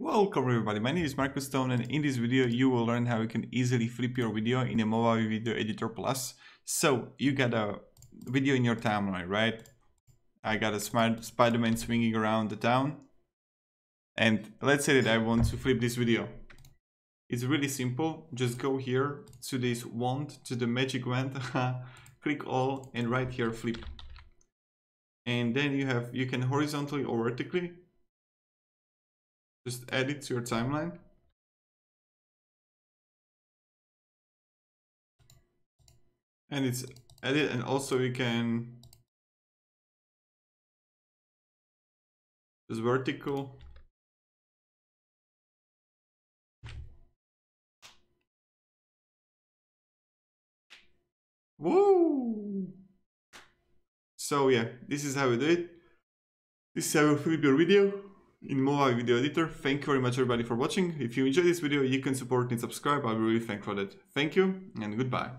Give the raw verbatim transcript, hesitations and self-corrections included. Welcome everybody, my name is Marcus Stone and in this video you will learn how you can easily flip your video in a Movavi Video Editor Plus. So you got a video in your timeline, right? I got a smart Spider-Man swinging around the town. And let's say that I want to flip this video. It's really simple, just go here to this wand, to the magic wand, click all and right here flip. And then you have, you can horizontally or vertically just add it to your timeline. And it's added, and also you can just vertical. Woo! So yeah, this is how we do it. This is how we flip your video in Movavi Video Editor. Thank you very much everybody for watching. If you enjoyed this video, you can support and subscribe. I'll be really thankful for that. Thank you and goodbye.